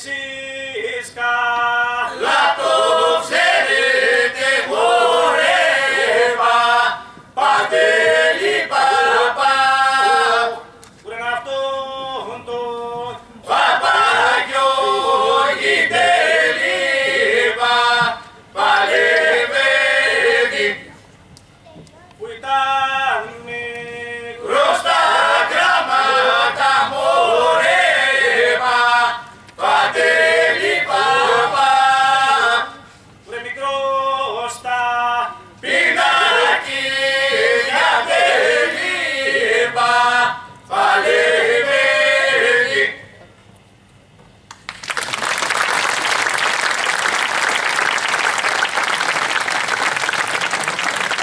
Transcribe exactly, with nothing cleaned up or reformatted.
εσείς